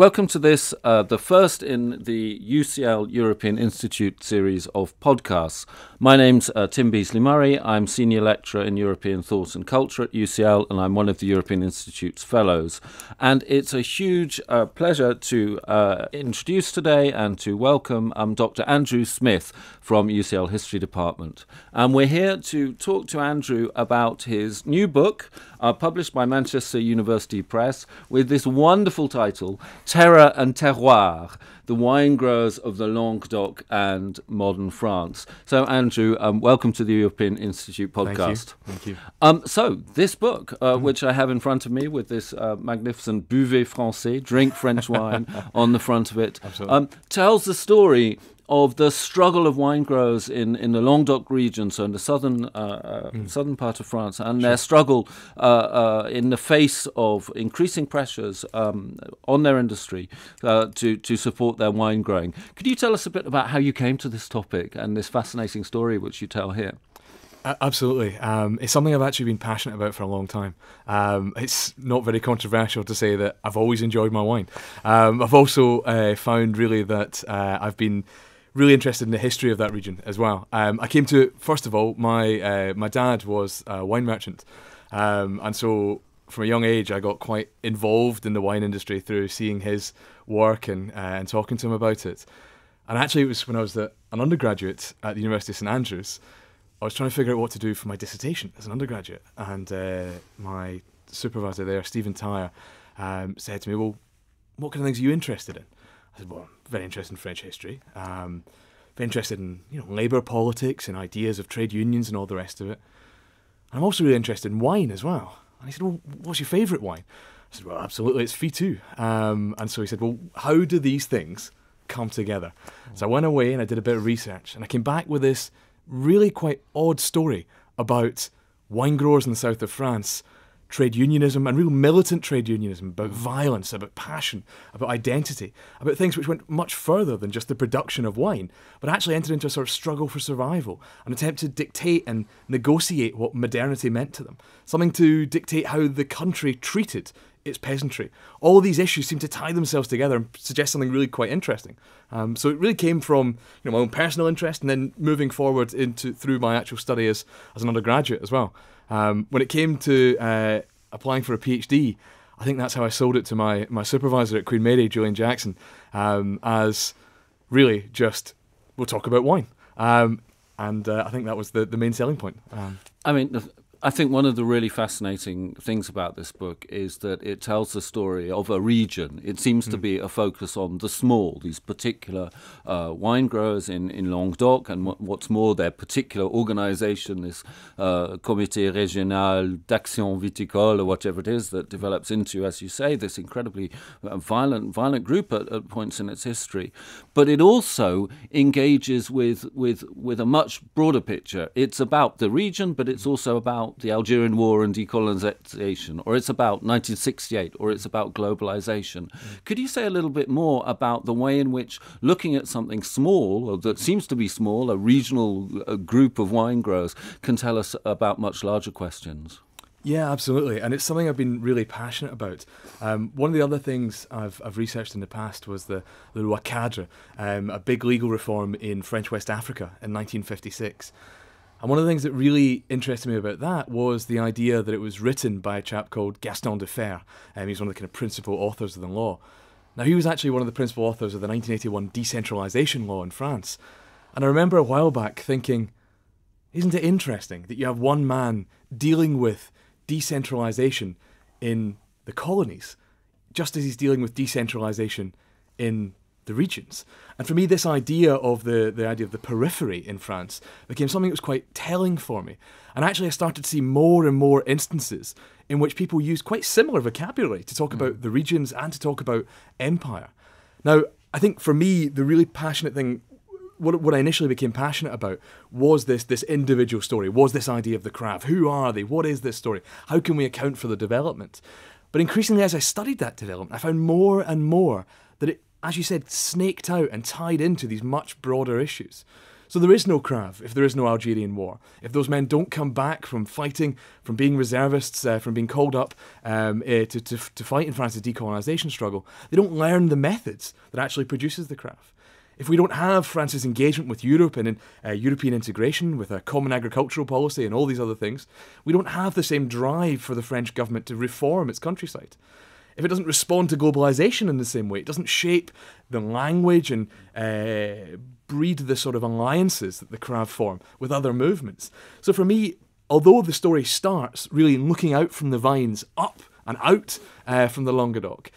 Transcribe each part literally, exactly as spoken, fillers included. Welcome to this, uh, the first in the U C L European Institute series of podcasts. My name's uh, Tim Beasley-Murray. I'm Senior Lecturer in European Thought and Culture at U C L, and I'm one of the European Institute's Fellows. And it's a huge uh, pleasure to uh, introduce today and to welcome um, Doctor Andrew Smith from U C L History Department. And we're here to talk to Andrew about his new book, uh, published by Manchester University Press, with this wonderful title, Terra and Terroir, the wine growers of the Languedoc and modern France. So, Andrew, um, welcome to the European Institute podcast. Thank you. Thank you. Um, so, this book, uh, mm. which I have in front of me with this uh, magnificent Buvez Français, drink French wine, on the front of it, um, tells the story of the struggle of wine growers in, in the Languedoc region, so in the southern uh, mm. southern part of France, and sure. their struggle uh, uh, in the face of increasing pressures um, on their industry uh, to, to support their wine growing. Could you tell us a bit about how you came to this topic and this fascinating story which you tell here? Uh, absolutely. Um, it's something I've actually been passionate about for a long time. Um, it's not very controversial to say that I've always enjoyed my wine. Um, I've also uh, found really that uh, I've been really interested in the history of that region as well. Um, I came to it, first of all, my uh, my dad was a wine merchant, um, and so from a young age I got quite involved in the wine industry through seeing his work and uh, and talking to him about it. And actually it was when I was the, an undergraduate at the University of St Andrews, I was trying to figure out what to do for my dissertation as an undergraduate, and uh, my supervisor there, Stephen Tyre, um, said to me, well, what kind of things are you interested in? I said, well, I'm very interested in French history, um, very interested in, you know, labour politics and ideas of trade unions and all the rest of it. And I'm also really interested in wine as well. And he said, well, what's your favourite wine? I said, well, absolutely, it's Fitou. Um, and so he said, well, how do these things come together? So I went away and I did a bit of research, and I came back with this really quite odd story about wine growers in the south of France, trade unionism, and real militant trade unionism, about violence, about passion, about identity, about things which went much further than just the production of wine, but actually entered into a sort of struggle for survival, an attempt to dictate and negotiate what modernity meant to them, something to dictate how the country treated its peasantry. All of these issues seem to tie themselves together and suggest something really quite interesting. Um, so it really came from, you know, my own personal interest, and then moving forward into through my actual study as, as an undergraduate as well. Um, when it came to uh, applying for a PhD, I think that's how I sold it to my, my supervisor at Queen Mary, Julian Jackson, um, as really just, we'll talk about wine. Um, and uh, I think that was the, the main selling point. Um, I mean, the I think one of the really fascinating things about this book is that it tells the story of a region. It seems mm. to be a focus on the small, these particular uh, wine growers in, in Languedoc, and what, what's more, their particular organisation, this uh, Comité Régional d'Action Viticole, or whatever it is, that develops into, as you say, this incredibly uh, violent violent group at, at points in its history. But it also engages with, with, with a much broader picture. It's about the region, but it's also about the Algerian War and decolonization, or it's about nineteen sixty-eight, or it's about globalization. Mm. Could you say a little bit more about the way in which looking at something small, or that seems to be small, a regional a group of wine growers, can tell us about much larger questions? Yeah, absolutely. And it's something I've been really passionate about. Um, one of the other things I've, I've researched in the past was the, the Loi Cadre, um, a big legal reform in French West Africa in nineteen fifty-six. And one of the things that really interested me about that was the idea that it was written by a chap called Gaston de Ferre. Um, he's one of the kind of principal authors of the law. Now, he was actually one of the principal authors of the nineteen eighty-one decentralisation law in France. And I remember a while back thinking, isn't it interesting that you have one man dealing with decentralisation in the colonies, just as he's dealing with decentralisation in the regions? And for me, this idea of the, the idea of the periphery in France became something that was quite telling for me. And actually I started to see more and more instances in which people used quite similar vocabulary to talk mm. about the regions and to talk about empire. Now, I think for me, the really passionate thing, what, what I initially became passionate about, was this, this individual story, was this idea of the C R A V. Who are they? What is this story? How can we account for the development? But increasingly, as I studied that development, I found more and more that it, as you said, snaked out and tied into these much broader issues. So there is no C R A V if there is no Algerian War. If those men don't come back from fighting, from being reservists, uh, from being called up um, uh, to, to, to fight in France's decolonisation struggle, they don't learn the methods that actually produces the C R A V. If we don't have France's engagement with Europe and in, uh, European integration, with a common agricultural policy and all these other things, we don't have the same drive for the French government to reform its countryside. If it doesn't respond to globalisation in the same way, it doesn't shape the language and uh, breed the sort of alliances that the C R A V form with other movements. So for me, although the story starts really looking out from the vines up and out uh, from the Languedoc,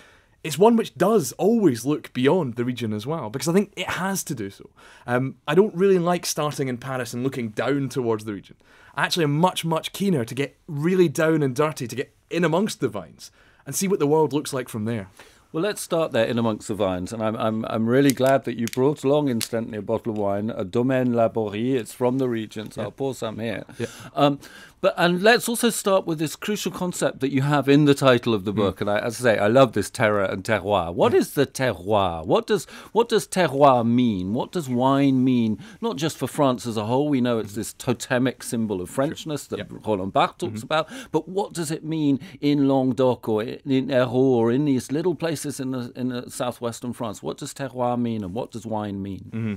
it's one which does always look beyond the region as well, because I think it has to do so. Um, I don't really like starting in Paris and looking down towards the region. I actually am much, much keener to get really down and dirty, to get in amongst the vines and see what the world looks like from there. Well, let's start there, in amongst the vines. And I'm, I'm, I'm really glad that you brought along, incidentally, a bottle of wine, a Domaine Laborie. It's from the region, so yeah. I'll pour some here. Yeah. Um, but And let's also start with this crucial concept that you have in the title of the book. Mm. And I, as I say, I love this terroir and terroir. What mm. is the terroir? What does, what does terroir mean? What does wine mean? Not just for France as a whole. We know it's this totemic symbol of Frenchness sure. that yeah. Roland Barthes talks mm-hmm. about. But what does it mean in Languedoc or in Hérault or in these little places in the, in the southwestern France? What does terroir mean and what does wine mean? Mm-hmm.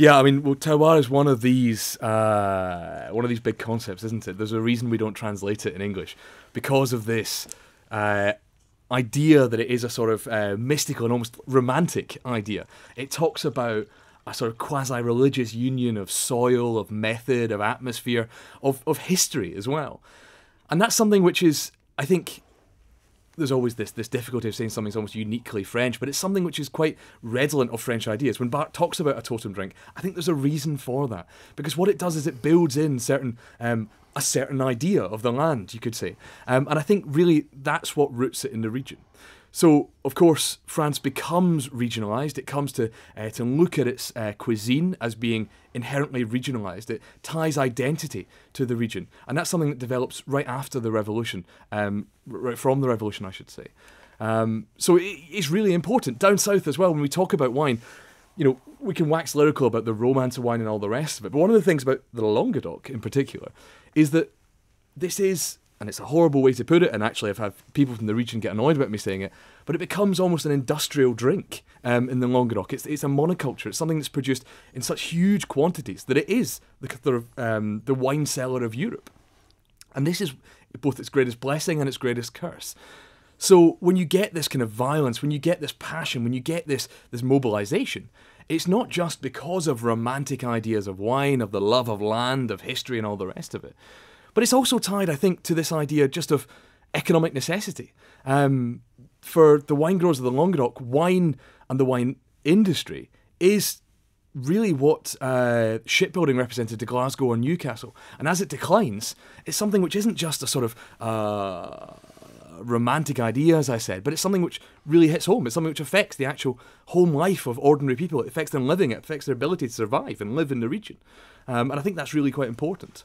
Yeah, I mean, well, terroir is one of these uh, one of these big concepts, isn't it? There's a reason we don't translate it in English, because of this uh, idea that it is a sort of uh, mystical and almost romantic idea. It talks about a sort of quasi-religious union of soil, of method, of atmosphere, of, of history as well. And that's something which is, I think, there's always this, this difficulty of saying something's almost uniquely French, but it's something which is quite redolent of French ideas. When Barthes talks about a totem drink, I think there's a reason for that, because what it does is it builds in certain um, a certain idea of the land, you could say. Um, and I think really that's what roots it in the region. So, of course, France becomes regionalised. It comes to, uh, to look at its uh, cuisine as being inherently regionalised. It ties identity to the region. And that's something that develops right after the revolution, um, right from the revolution, I should say. Um, so it, it's really important. Down south as well, when we talk about wine, you know, we can wax lyrical about the romance of wine and all the rest of it. But one of the things about the Languedoc in particular is that this is... and it's a horrible way to put it, and actually I've had people from the region get annoyed about me saying it, but it becomes almost an industrial drink um, in the Languedoc. It's, it's a monoculture. It's something that's produced in such huge quantities that it is the, the, um, the wine cellar of Europe. And this is both its greatest blessing and its greatest curse. So when you get this kind of violence, when you get this passion, when you get this, this mobilisation, it's not just because of romantic ideas of wine, of the love of land, of history and all the rest of it. But it's also tied, I think, to this idea just of economic necessity. Um, for the wine growers of the Languedoc, wine and the wine industry is really what uh, shipbuilding represented to Glasgow and Newcastle. And as it declines, it's something which isn't just a sort of uh, romantic idea, as I said, but it's something which really hits home. It's something which affects the actual home life of ordinary people. It affects them living. It affects their ability to survive and live in the region. Um, and I think that's really quite important.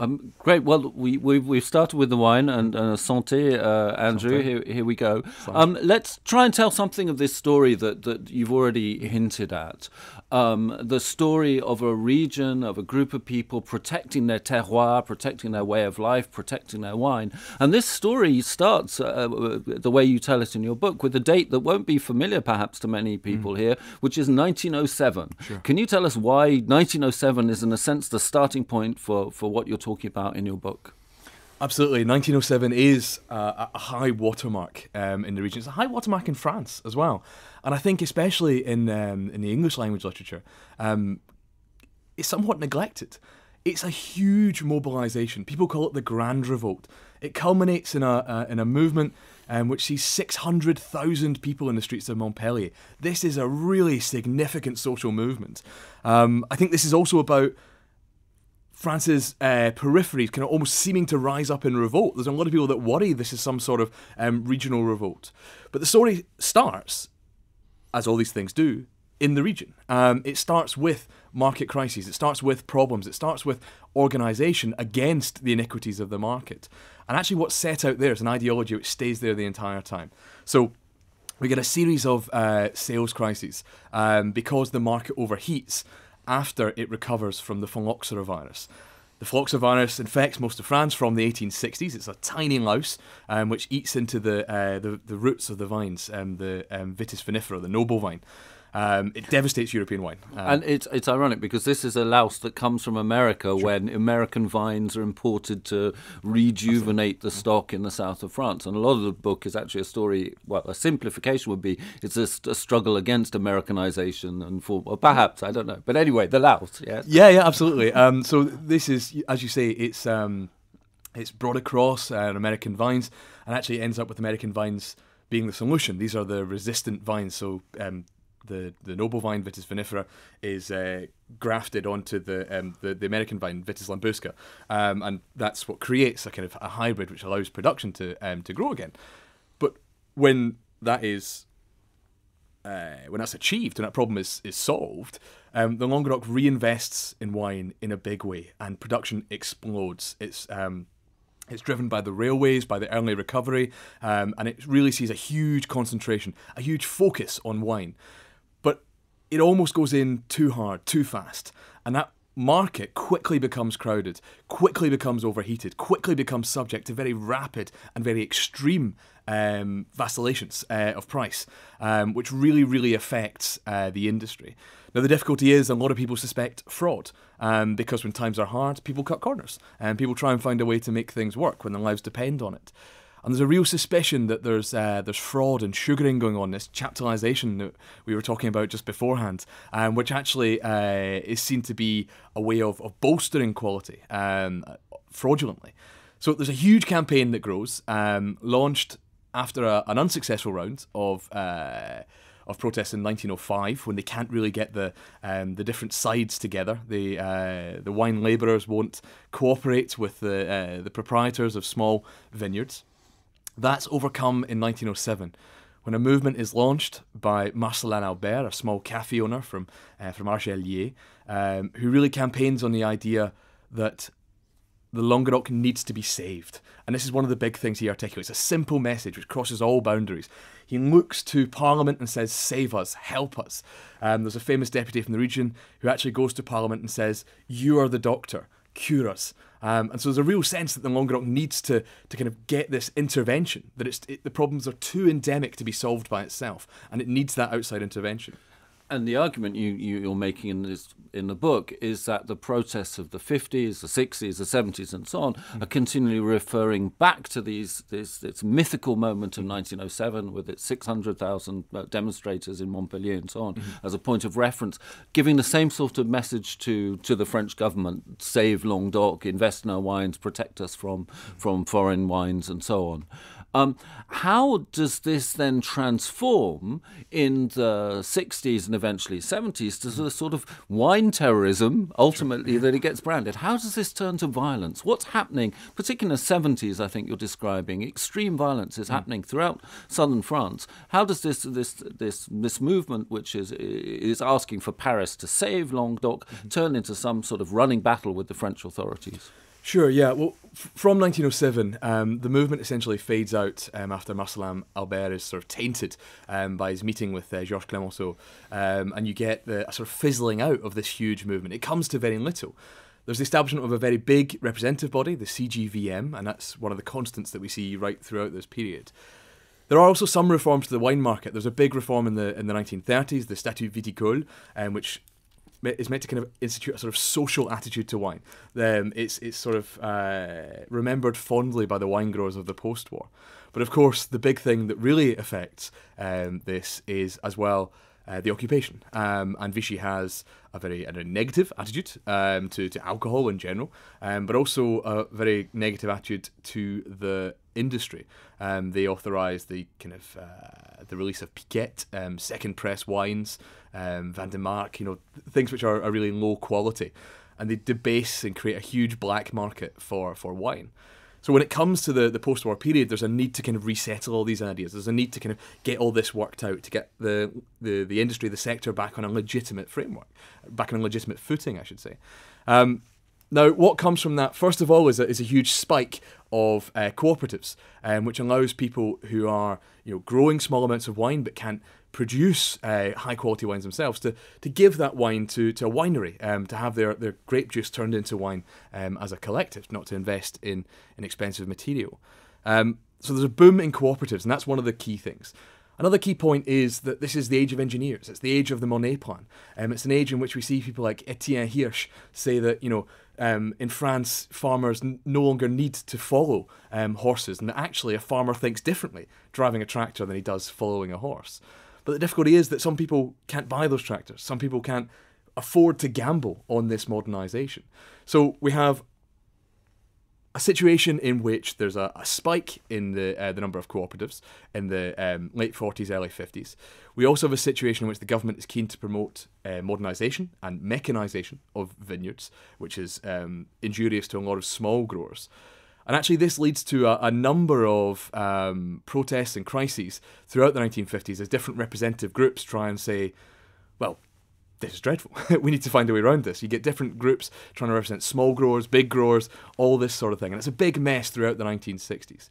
Um, great. Well, we, we, we've started with the wine and uh, santé, uh, Andrew. Santé. Here, here we go. Um, let's try and tell something of this story that, that you've already hinted at. Um, the story of a region, of a group of people protecting their terroir, protecting their way of life, protecting their wine. And this story starts, uh, the way you tell it in your book, with a date that won't be familiar perhaps to many people mm. here, which is nineteen oh seven. Sure. Can you tell us why nineteen oh seven is, in a sense, the starting point for, for what you're talking about? talking about in your book? Absolutely. nineteen oh seven is uh, a high watermark um, in the region. It's a high watermark in France as well. And I think especially in, um, in the English language literature, um, it's somewhat neglected. It's a huge mobilisation. People call it the Grand Revolt. It culminates in a, uh, in a movement um, which sees six hundred thousand people in the streets of Montpellier. This is a really significant social movement. Um, I think this is also about France's uh, peripheries kind of almost seeming to rise up in revolt. There's a lot of people that worry this is some sort of um, regional revolt. But the story starts, as all these things do, in the region. Um, it starts with market crises. It starts with problems. It starts with organisation against the inequities of the market. And actually what's set out there is an ideology which stays there the entire time. So we get a series of uh, sales crises um, because the market overheats. after it recovers from the Phylloxera virus. The Phylloxera virus infects most of France from the eighteen sixties. It's a tiny louse um, which eats into the, uh, the the roots of the vines, um, the um, Vitis vinifera, the noble vine. Um, it devastates European wine. Um, and it's it's ironic because this is a louse that comes from America, sure. when American vines are imported to rejuvenate the stock in the south of France. And a lot of the book is actually a story, well, a simplification would be, it's a, st a struggle against Americanization and for, well, perhaps, I don't know. But anyway, the louse, yeah. Yeah, yeah, absolutely. Um, so this is, as you say, it's, um, it's brought across uh, American vines and actually ends up with American vines being the solution. These are the resistant vines, so... Um, The, the noble vine, Vitis vinifera, is uh, grafted onto the, um, the the American vine, Vitis lambusca, um, and that's what creates a kind of a hybrid which allows production to um, to grow again. But when that is uh, when that's achieved, when that problem is is solved, um, the Languedoc reinvests in wine in a big way, and production explodes. It's um, It's driven by the railways, by the early recovery, um, and it really sees a huge concentration, a huge focus on wine. It almost goes in too hard, too fast. And that market quickly becomes crowded, quickly becomes overheated, quickly becomes subject to very rapid and very extreme um, vacillations uh, of price, um, which really, really affects uh, the industry. Now, the difficulty is a lot of people suspect fraud, um, because when times are hard, people cut corners and people try and find a way to make things work when their lives depend on it. And there's a real suspicion that there's uh, there's fraud and sugaring going on, this chaptalisation that we were talking about just beforehand, um, which actually uh, is seen to be a way of, of bolstering quality um, fraudulently. So there's a huge campaign that grows, um, launched after a, an unsuccessful round of... Uh, of protests in nineteen oh five, when they can't really get the um, the different sides together. The uh, the wine labourers won't cooperate with the uh, the proprietors of small vineyards. That's overcome in nineteen oh seven, when a movement is launched by Marcelin Albert, a small café owner from uh, from Algerier, um, who really campaigns on the idea that the Languedoc needs to be saved. And this is one of the big things he articulates, a simple message which crosses all boundaries. He looks to Parliament and says, save us, help us. Um, there's a famous deputy from the region who actually goes to Parliament and says, you are the doctor, cure us. Um, and so there's a real sense that the Languedoc needs to, to kind of get this intervention, that it's, it, the problems are too endemic to be solved by itself, and it needs that outside intervention. And the argument you, you, you're making in, this, in the book is that the protests of the fifties, the sixties, the seventies and so on mm. are continually referring back to these this, this mythical moment of nineteen oh seven with its six hundred thousand demonstrators in Montpellier and so on mm. as a point of reference, giving the same sort of message to, to the French government, save Languedoc, invest in our wines, protect us from, from foreign wines and so on. Um, how does this then transform in the sixties and eventually seventies to the sort of wine terrorism, ultimately, sure. that it gets branded? How does this turn to violence? What's happening, particularly in the seventies, I think you're describing, extreme violence is mm. happening throughout southern France. How does this, this, this, this movement, which is, is asking for Paris to save Languedoc, mm-hmm. turn into some sort of running battle with the French authorities? Sure, yeah. Well, f from nineteen oh seven, um, the movement essentially fades out um, after Marcelin Albert is sort of tainted um, by his meeting with uh, Georges Clemenceau, um, and you get the a sort of fizzling out of this huge movement. It comes to very little. There's the establishment of a very big representative body, the C G V M, and that's one of the constants that we see right throughout this period. There are also some reforms to the wine market. There's a big reform in the in the nineteen thirties, the Statut Viticole, um, which is meant to kind of institute a sort of social attitude to wine. Um, it's, it's sort of uh, remembered fondly by the wine growers of the post-war. But of course, the big thing that really affects um, this is, as well, uh, the occupation. Um, and Vichy has a very a negative attitude um, to, to alcohol in general, um, but also a very negative attitude to the industry. Um, they authorised the kind of uh, the release of Piquet, um, second press wines, um, Van de Marck, you know, things which are, are really low quality, and they debase and create a huge black market for for wine. So when it comes to the the post-war period, there's a need to kind of resettle all these ideas. There's a need to kind of get all this worked out, to get the the the industry, the sector back on a legitimate framework, back on a legitimate footing, I should say. Um, Now, what comes from that, first of all, is a, is a huge spike of uh, cooperatives, um, which allows people who are you know growing small amounts of wine but can't produce uh, high quality wines themselves to to give that wine to to a winery, um, to have their their grape juice turned into wine um, as a collective, not to invest in an expensive material. Um, so there's a boom in cooperatives, and that's one of the key things. Another key point is that this is the age of engineers. It's the age of the Monet Plan. Um, it's an age in which we see people like Etienne Hirsch say that, you know, um, in France, farmers n no longer need to follow um, horses, and that actually a farmer thinks differently driving a tractor than he does following a horse. But the difficulty is that some people can't buy those tractors. Some people can't afford to gamble on this modernisation. So we have a situation in which there's a, a spike in the uh, the number of cooperatives in the um, late forties, early fifties. We also have a situation in which the government is keen to promote uh, modernisation and mechanisation of vineyards, which is um, injurious to a lot of small growers. And actually this leads to a, a number of um, protests and crises throughout the nineteen fifties as different representative groups try and say, well, this is dreadful. We need to find a way around this. You get different groups trying to represent small growers, big growers, all this sort of thing. And it's a big mess throughout the nineteen sixties.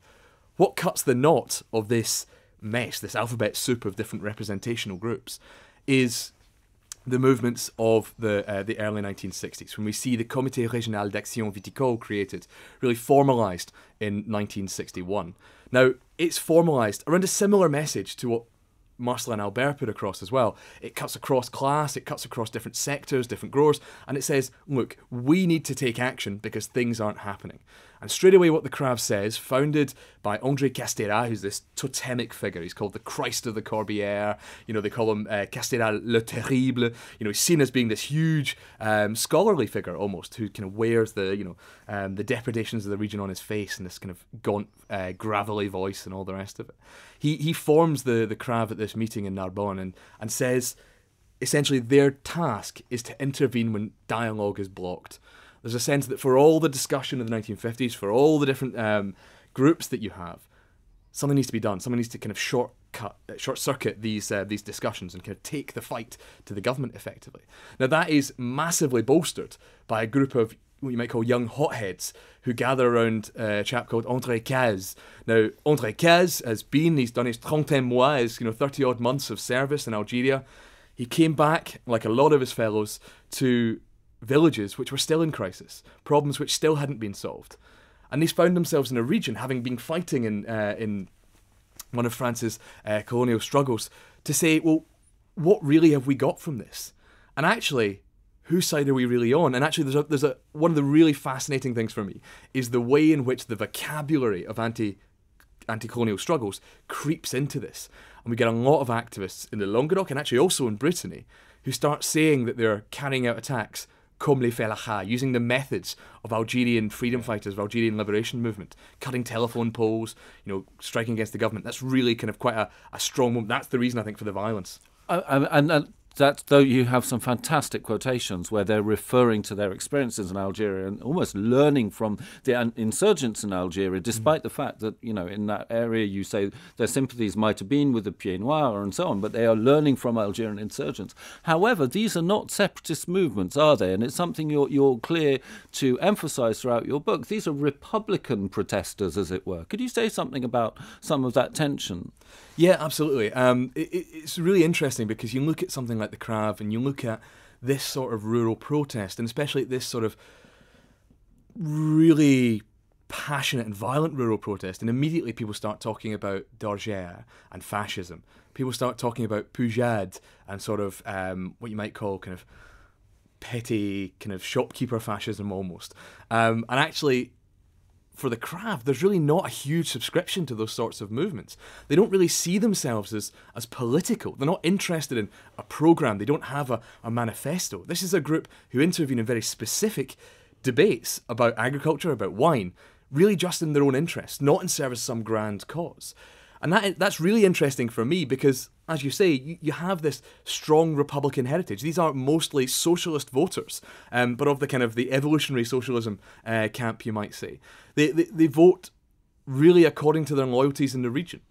What cuts the knot of this mess, this alphabet soup of different representational groups, is the movements of the uh, the early nineteen sixties, when we see the Comité Régional d'Action Viticole created, really formalised in nineteen sixty-one. Now, it's formalised around a similar message to what Marcelin Albert put across as well. It cuts across class, it cuts across different sectors, different growers, and it says, look, we need to take action because things aren't happening. And straight away what the C R A V says, founded by André Casterat, who's this totemic figure, he's called the Christ of the Corbière, you know, they call him uh, Casterat le Terrible, you know, he's seen as being this huge um, scholarly figure almost, who kind of wears the, you know, um, the depredations of the region on his face and this kind of gaunt, uh, gravelly voice and all the rest of it. He, he forms the, the C R A V at this meeting in Narbonne and, and says, essentially, their task is to intervene when dialogue is blocked. There's a sense that for all the discussion of the nineteen fifties, for all the different um, groups that you have, something needs to be done. Someone needs to kind of shortcut, short-circuit these uh, these discussions and kind of take the fight to the government effectively. Now that is massively bolstered by a group of what you might call young hotheads who gather around a chap called André Caz. Now, André Caz has been, he's done his trente mois, his, you know, thirty-odd months of service in Algeria. He came back, like a lot of his fellows, to villages which were still in crisis, problems which still hadn't been solved. And these found themselves in a region, having been fighting in, uh, in one of France's uh, colonial struggles, to say, well, what really have we got from this? And actually, whose side are we really on? And actually, there's a, there's a one of the really fascinating things for me is the way in which the vocabulary of anti, anti-colonial struggles creeps into this. And we get a lot of activists in the Languedoc, and actually also in Brittany, who start saying that they're carrying out attacks comme les Fellaha, using the methods of Algerian freedom fighters, of Algerian liberation movement, cutting telephone poles, you know, striking against the government. That's really kind of quite a, a strong moment. That's the reason, I think, for the violence. Uh, and, and that, though, you have some fantastic quotations where they're referring to their experiences in Algeria and almost learning from the insurgents in Algeria, despite mm. the fact that, you know, in that area you say their sympathies might have been with the Pieds Noirs and so on, but they are learning from Algerian insurgents. However, these are not separatist movements, are they? And it's something you're, you're clear to emphasise throughout your book. These are Republican protesters, as it were. Could you say something about some of that tension? Yeah, absolutely. Um, it, it's really interesting because you look at something like the C R A V and you look at this sort of rural protest, and especially this sort of really passionate and violent rural protest, and immediately people start talking about Dorjère and fascism. People start talking about Poujade and sort of um, what you might call kind of petty kind of shopkeeper fascism almost. Um, and actually for the C R A V, there's really not a huge subscription to those sorts of movements. They don't really see themselves as, as political. They're not interested in a programme. They don't have a, a manifesto. This is a group who intervene in very specific debates about agriculture, about wine, really just in their own interests, not in service of some grand cause. And that, that's really interesting for me because, as you say, you, you have this strong Republican heritage. These are mostly socialist voters, um, but of the kind of the evolutionary socialism uh, camp, you might say. They, they, they vote really according to their loyalties in the region.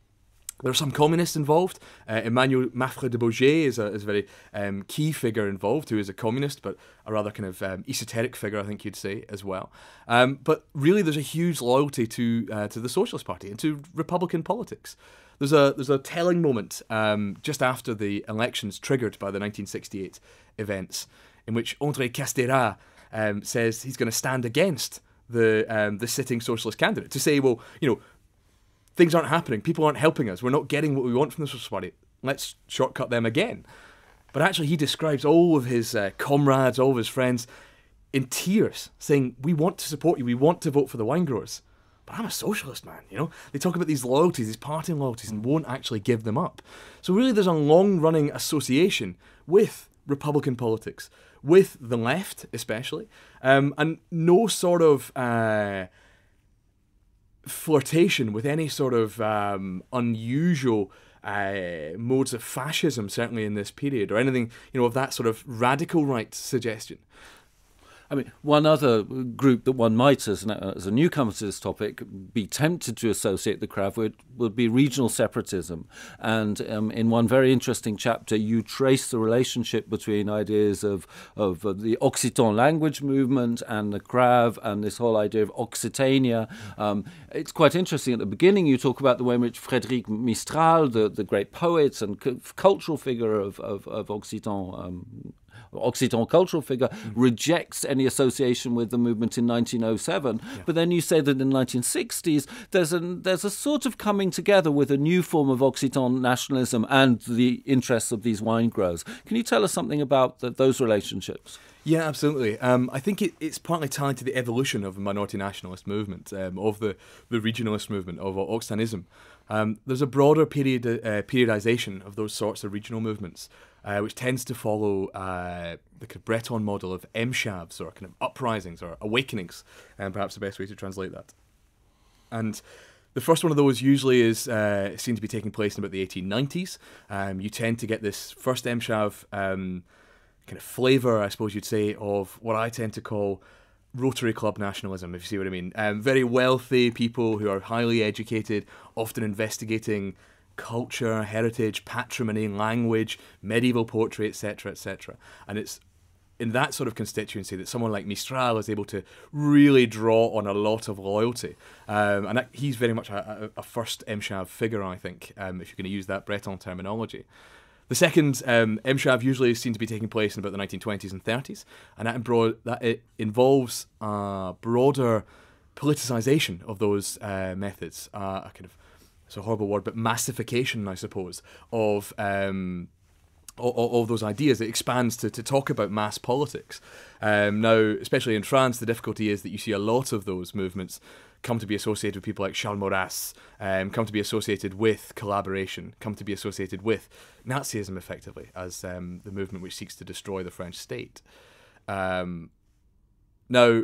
There are some communists involved. Uh, Emmanuel Maffre de Bourget is a, is a very um, key figure involved, who is a communist, but a rather kind of um, esoteric figure, I think you'd say, as well. Um, but really, there's a huge loyalty to uh, to the Socialist Party and to Republican politics. There's a there's a telling moment um, just after the elections triggered by the nineteen sixty-eight events, in which André Casterat um, says he's going to stand against the um, the sitting socialist candidate to say, well, you know, things aren't happening. People aren't helping us. We're not getting what we want from the Socialist Party. Let's shortcut them again. But actually, he describes all of his uh, comrades, all of his friends, in tears, saying, we want to support you. We want to vote for the wine growers. But I'm a socialist, man, you know? They talk about these loyalties, these party loyalties, and won't actually give them up. So really, there's a long-running association with Republican politics, with the left, especially, um, and no sort of... Uh, flirtation with any sort of um, unusual uh, modes of fascism, certainly in this period, or anything, you know, of that sort of radical right suggestion. I mean, one other group that one might, as, as a newcomer to this topic, be tempted to associate the C R A V with would be regional separatism. And um, in one very interesting chapter, you trace the relationship between ideas of, of uh, the Occitan language movement and the C R A V and this whole idea of Occitania. Um, it's quite interesting. At the beginning, you talk about the way in which Frédéric Mistral, the, the great poet and cultural figure of, of, of Occitan um, Occitan cultural figure, mm-hmm. rejects any association with the movement in nineteen oh seven. Yeah. But then you say that in the nineteen sixties, there's a, there's a sort of coming together with a new form of Occitan nationalism and the interests of these wine growers. Can you tell us something about the, those relationships? Yeah, absolutely. Um, I think it, it's partly tied to the evolution of the minority nationalist movement, um, of the, the regionalist movement, of Occitan-ism. Um, there's a broader period, uh, periodization of those sorts of regional movements, uh, which tends to follow uh, the kind of Breton model of emshavs, or kind of uprisings or awakenings, and um, perhaps the best way to translate that. And the first one of those usually is uh, seen to be taking place in about the eighteen nineties. Um, you tend to get this first emshav um, kind of flavour, I suppose you'd say, of what I tend to call Rotary Club nationalism, if you see what I mean. Um, very wealthy people who are highly educated, often investigating culture, heritage, patrimony, language, medieval poetry, et cetera, et cetera. And it's in that sort of constituency that someone like Mistral is able to really draw on a lot of loyalty. Um, and that, he's very much a, a first emshav figure, I think, um, if you're going to use that Breton terminology. The second um, emshav usually seems to be taking place in about the nineteen twenties and thirties, and that, that it involves a broader politicisation of those uh, methods, uh, a kind of, it's a horrible word, but massification, I suppose, of um, all, all those ideas. It expands to, to talk about mass politics. Um, now, especially in France, the difficulty is that you see a lot of those movements come to be associated with people like Charles Maurras, um, come to be associated with collaboration, come to be associated with Nazism, effectively, as um, the movement which seeks to destroy the French state. Um, now,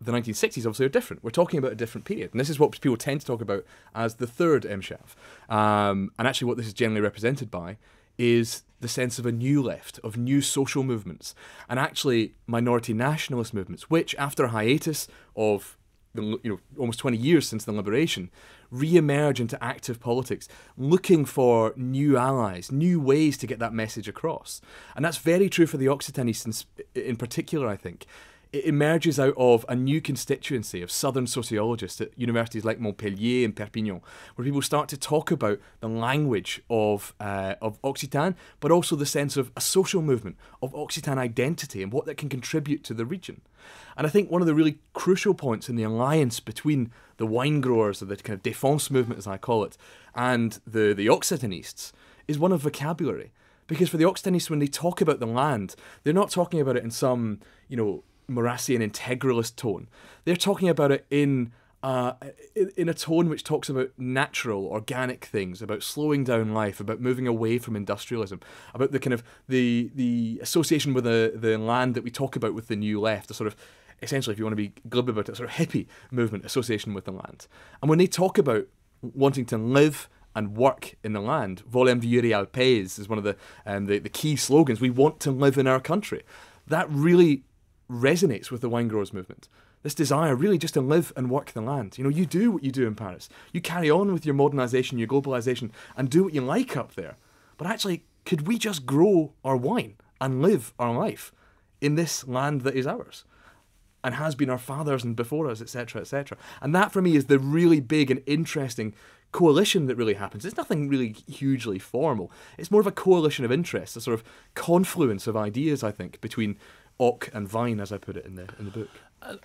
the nineteen sixties obviously are different. We're talking about a different period, and this is what people tend to talk about as the third emshav. Um, and actually what this is generally represented by is the sense of a new left, of new social movements, and actually minority nationalist movements, which, after a hiatus of you know, almost twenty years since the liberation, re-emerge into active politics, looking for new allies, new ways to get that message across. And that's very true for the Occitanists in particular, I think. It emerges out of a new constituency of southern sociologists at universities like Montpellier and Perpignan, where people start to talk about the language of, uh, of Occitan, but also the sense of a social movement, of Occitan identity and what that can contribute to the region. And I think one of the really crucial points in the alliance between the wine growers, or the kind of défense movement, as I call it, and the, the Occitanists is one of vocabulary. Because for the Occitanists, when they talk about the land, they're not talking about it in some, you know, Maurassian integralist tone. They're talking about it in, uh, in a tone which talks about natural, organic things, about slowing down life, about moving away from industrialism, about the kind of the the association with the the land that we talk about with the new left, the sort of, essentially, if you want to be glib about it, sort of hippie movement association with the land. And when they talk about wanting to live and work in the land, Volem vivre aux Pays is one of the um, the, the key slogans. We want to live in our country. That really resonates with the wine growers movement. This desire really just to live and work the land. You know, you do what you do in Paris. You carry on with your modernisation, your globalisation, and do what you like up there. But actually, could we just grow our wine and live our life in this land that is ours and has been our fathers and before us, et cetera, et cetera? And that, for me, is the really big and interesting coalition that really happens. It's nothing really hugely formal. It's more of a coalition of interests, a sort of confluence of ideas, I think, between Oc and Vine, as I put it in the, in the book.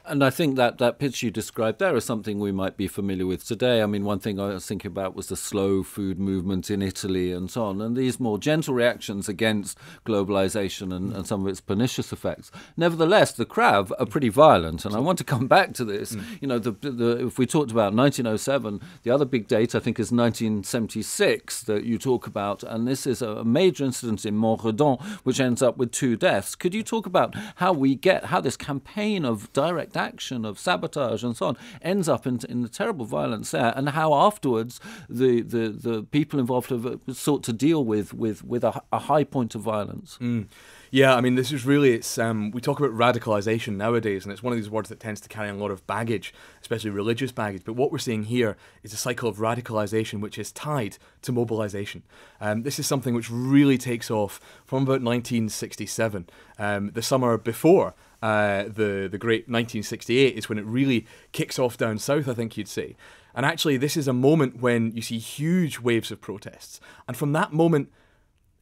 And I think that that pitch you described there is something we might be familiar with today. I mean, one thing I was thinking about was the slow food movement in Italy and so on, and these more gentle reactions against globalization and, mm. and some of its pernicious effects. Nevertheless, the C R A V are pretty violent, and I want to come back to this. Mm. You know, the, the, if we talked about nineteen oh seven, the other big date, I think, is nineteen seventy-six that you talk about, and this is a major incident in Montredon, which ends up with two deaths. Could you talk about how we get, how this campaign of direct action, of sabotage and so on, ends up in, in the terrible violence there, and how afterwards the, the, the people involved have sought to deal with, with, with a, a high point of violence? Mm. Yeah, I mean, this is really, it's, um, we talk about radicalisation nowadays, and it's one of these words that tends to carry a lot of baggage, especially religious baggage. But what we're seeing here is a cycle of radicalisation which is tied to mobilisation. Um, this is something which really takes off from about nineteen sixty-seven, um, the summer before Uh, the, the great nineteen sixty-eight is when it really kicks off down south, I think you'd say. And actually, this is a moment when you see huge waves of protests. And from that moment,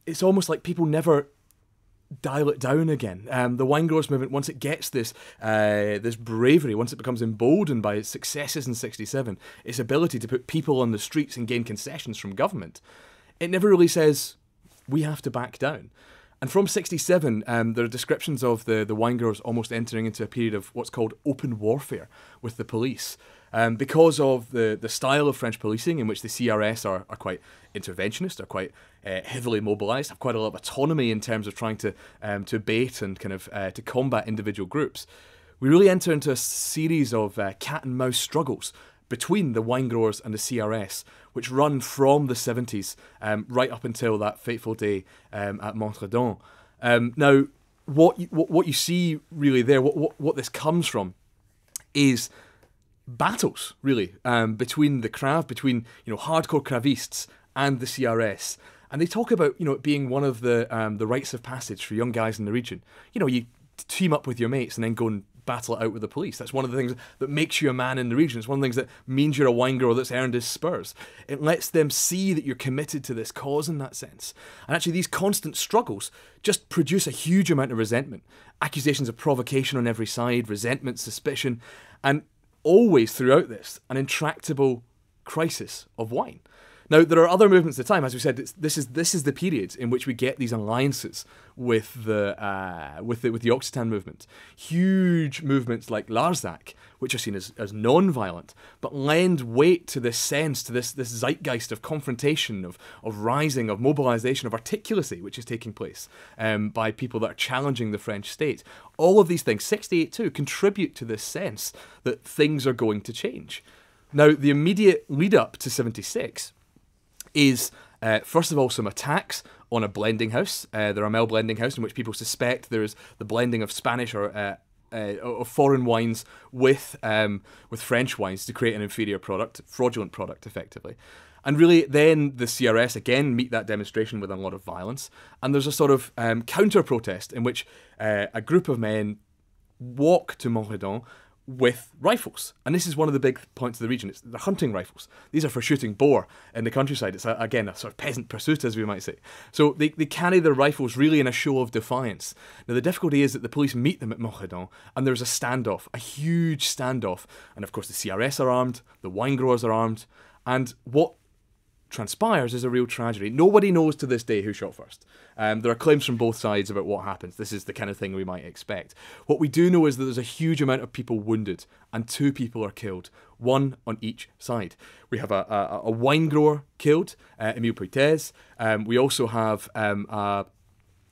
it's almost like people never dial it down again. Um, the wine growers movement, once it gets this, uh, this bravery, once it becomes emboldened by its successes in sixty-seven, its ability to put people on the streets and gain concessions from government, it never really says, we have to back down. And from sixty-seven, um, there are descriptions of the, the wine growers almost entering into a period of what's called open warfare with the police. Um, because of the, the style of French policing, in which the C R S are, are quite interventionist, are quite uh, heavily mobilised, have quite a lot of autonomy in terms of trying to, um, to bait and kind of uh, to combat individual groups, we really enter into a series of uh, cat and mouse struggles between the wine growers and the C R S, which run from the seventies um, right up until that fateful day um, at Montredon. Um, now, what you, what, what you see really there, what, what, what this comes from, is battles, really, um, between the C R A V, between you know hardcore CRAVists and the C R S. And they talk about you know it being one of the um, the rites of passage for young guys in the region. You know, you team up with your mates and then go and battle it out with the police. That's one of the things that makes you a man in the region. It's one of the things that means you're a wine grower that's earned his spurs. It lets them see that you're committed to this cause in that sense. And actually these constant struggles just produce a huge amount of resentment. Accusations of provocation on every side, resentment, suspicion, and always throughout this, an intractable crisis of wine. Now, there are other movements at the time. As we said, it's, this is this is the period in which we get these alliances with the uh, with the with the Occitan movement. Huge movements like Larzac, which are seen as as non-violent, but lend weight to this sense, to this this zeitgeist of confrontation, of of rising, of mobilisation, of articulacy, which is taking place um, by people that are challenging the French state. All of these things, sixty-eight too, contribute to this sense that things are going to change. Now, the immediate lead up to seventy-six. Is, uh, first of all, some attacks on a blending house, uh, the Ramel blending house, in which people suspect there is the blending of Spanish or uh, uh, of foreign wines with, um, with French wines to create an inferior product, fraudulent product, effectively. And really, then the C R S, again, meet that demonstration with a lot of violence. And there's a sort of um, counter-protest in which uh, a group of men walk to Montredon with rifles. And this is one of the big points of the region. It's the hunting rifles. These are for shooting boar in the countryside. It's, a, again, a sort of peasant pursuit, as we might say. So they, they carry their rifles really in a show of defiance. Now, the difficulty is that the police meet them at Montredon, and there's a standoff, a huge standoff. And, of course, the C R S are armed, the wine growers are armed, and what transpires is a real tragedy. Nobody knows to this day who shot first. Um, there are claims from both sides about what happens. This is the kind of thing we might expect. What we do know is that there's a huge amount of people wounded and two people are killed, one on each side. We have a, a, a wine grower killed, uh, Emile Poitez. Um, we also have um, a,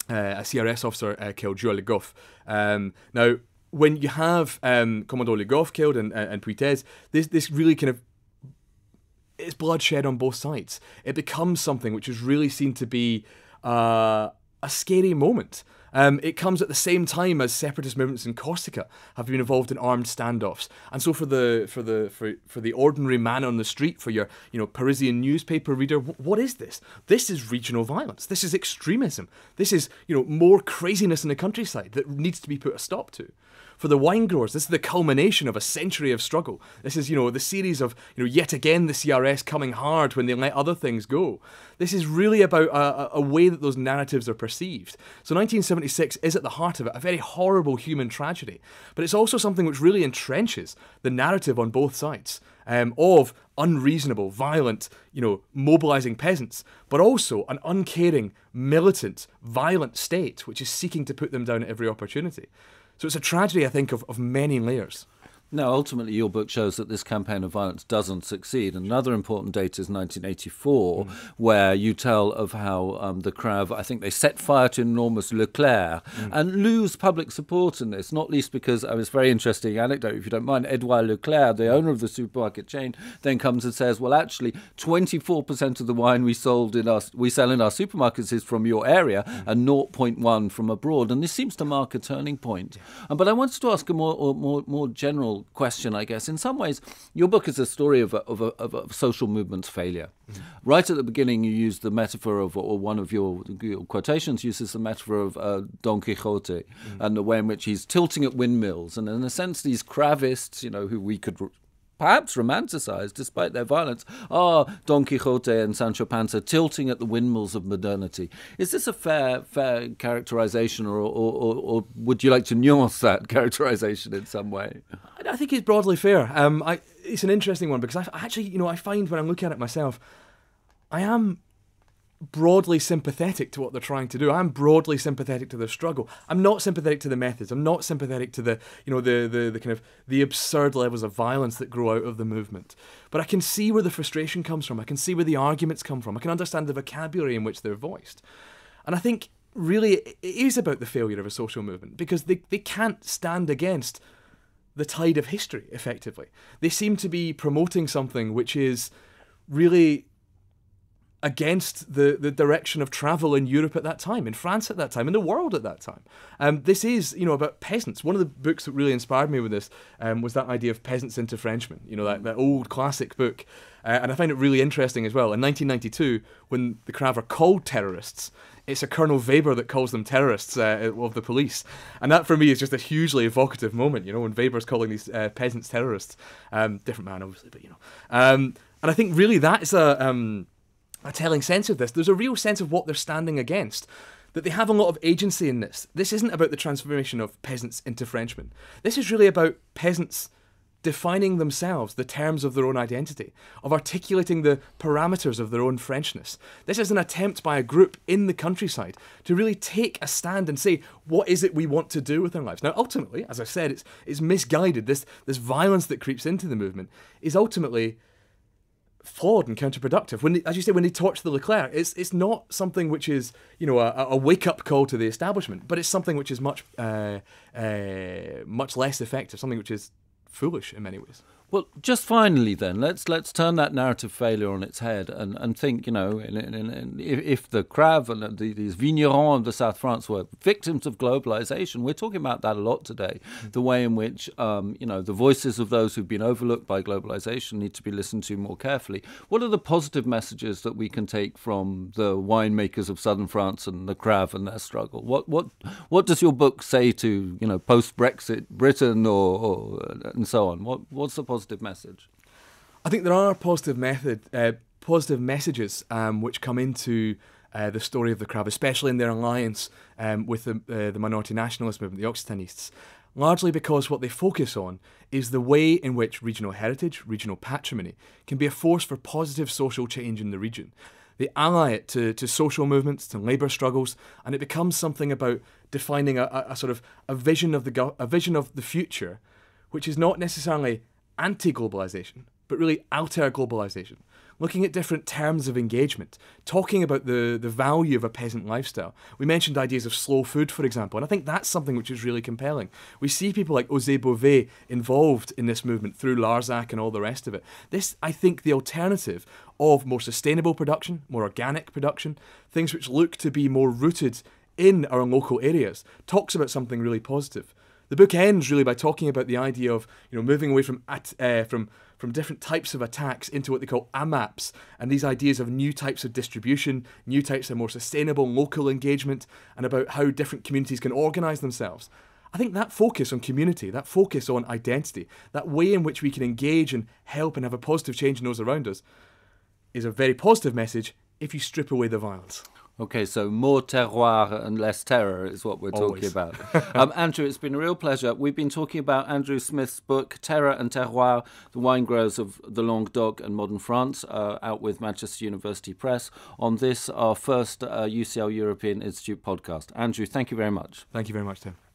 a C R S officer uh, killed, Joël Le Goff. Um, now, when you have um, Commodore Le Goff killed and, and Poitez, this, this really kind of it's bloodshed on both sides. It becomes something which is really seen to be uh, a scary moment. Um, it comes at the same time as separatist movements in Corsica have been involved in armed standoffs, and so for the for the for, for the ordinary man on the street, for your you know Parisian newspaper reader, w what is this? This is regional violence. This is extremism. This is you know more craziness in the countryside that needs to be put a stop to. For the wine growers, this is the culmination of a century of struggle. This is, you know, the series of, you know, yet again the C R S coming hard when they let other things go. This is really about a, a way that those narratives are perceived. So nineteen seventy-six is at the heart of it, a very horrible human tragedy. But it's also something which really entrenches the narrative on both sides um, of unreasonable, violent, you know, mobilizing peasants, but also an uncaring, militant, violent state which is seeking to put them down at every opportunity. So it's a tragedy, I think, of, of many layers. Now, ultimately, your book shows that this campaign of violence doesn't succeed. Another important date is nineteen eighty-four, mm. where you tell of how um, the C R A V, I think they set fire to an enormous Leclerc mm. and lose public support in this, not least because, I was a very interesting anecdote, if you don't mind, Edouard Leclerc, the owner of the supermarket chain, then comes and says, well, actually, twenty-four percent of the wine we, sold in our, we sell in our supermarkets is from your area mm. and zero point one from abroad. And this seems to mark a turning point. Yeah. Um, but I wanted to ask a more, more, more general question, I guess. In some ways, your book is a story of a, of a, of a social movement's failure. Mm-hmm. Right at the beginning, you used the metaphor of, or one of your, your quotations uses the metaphor of uh, Don Quixote mm-hmm. and the way in which he's tilting at windmills. And in a sense, these Cravists, you know, who we could perhaps romanticized, despite their violence, are Don Quixote and Sancho Panza tilting at the windmills of modernity. Is this a fair fair characterization, or, or, or, or would you like to nuance that characterization in some way? I think it's broadly fair. Um, I, it's an interesting one because I actually, you know, I find when I'm looking at it myself, I am broadly sympathetic to what they're trying to do. I'm broadly sympathetic to their struggle. I'm not sympathetic to the methods. I'm not sympathetic to the, you know, the, the, the kind of the absurd levels of violence that grow out of the movement. But I can see where the frustration comes from. I can see where the arguments come from. I can understand the vocabulary in which they're voiced. And I think really it is about the failure of a social movement because they, they can't stand against the tide of history, effectively. They seem to be promoting something which is really against the, the direction of travel in Europe at that time, in France at that time, in the world at that time. Um, this is, you know, about peasants. One of the books that really inspired me with this um, was that idea of peasants into Frenchmen, you know, that, that old classic book. Uh, and I find it really interesting as well. In nineteen ninety-two, when the C R A V are called terrorists, it's a Colonel Weber that calls them terrorists uh, of the police. And that, for me, is just a hugely evocative moment, you know, when Weber's calling these uh, peasants terrorists. Um, different man, obviously, but, you know. Um, and I think, really, that is a... Um, a telling sense of this. There's a real sense of what they're standing against, that they have a lot of agency in this. This isn't about the transformation of peasants into Frenchmen. This is really about peasants defining themselves, the terms of their own identity, of articulating the parameters of their own Frenchness. This is an attempt by a group in the countryside to really take a stand and say, what is it we want to do with our lives? Now, ultimately, as I said, it's, it's misguided. This, this violence that creeps into the movement is ultimately flawed and counterproductive. When they, as you say, when they torch the Leclerc, it's it's not something which is you know a, a wake up call to the establishment, but it's something which is much uh, uh, much less effective, something which is foolish in many ways. Well, just finally then, let's let's turn that narrative failure on its head and, and think, you know, in, in, in, if, if the C R A V and the, these vignerons of the South France were victims of globalization, we're talking about that a lot today, mm-hmm. the way in which, um, you know, the voices of those who've been overlooked by globalization need to be listened to more carefully. What are the positive messages that we can take from the winemakers of Southern France and the C R A V and their struggle? What what what does your book say to, you know, post-Brexit Britain or, or and so on? What What's the positive message? I think there are positive method, uh, positive messages um, which come into uh, the story of the C R A V, especially in their alliance um, with the, uh, the minority nationalist movement, the Occitanists, largely because what they focus on is the way in which regional heritage, regional patrimony, can be a force for positive social change in the region. They ally it to, to social movements, to labour struggles, and it becomes something about defining a, a, a sort of a vision of the a vision of the future, which is not necessarily anti-globalization, but really alter-globalization, looking at different terms of engagement, talking about the, the value of a peasant lifestyle. We mentioned ideas of slow food, for example, and I think that's something which is really compelling. We see people like José Bové involved in this movement through Larzac and all the rest of it. This, I think, the alternative of more sustainable production, more organic production, things which look to be more rooted in our local areas talks about something really positive. The book ends really by talking about the idea of, you know, moving away from at, uh, from from different types of attacks into what they call AMAPs, and these ideas of new types of distribution, new types of more sustainable local engagement, and about how different communities can organise themselves. I think that focus on community, that focus on identity, that way in which we can engage and help and have a positive change in those around us, is a very positive message if you strip away the violence. Okay, so more terroir and less terror is what we're Always. talking about. um, Andrew, it's been a real pleasure. We've been talking about Andrew Smith's book, Terroir and Terroir, The Wine Growers of the Languedoc and Modern France, uh, out with Manchester University Press, on this, our first uh, U C L European Institute podcast. Andrew, thank you very much. Thank you very much, Tim.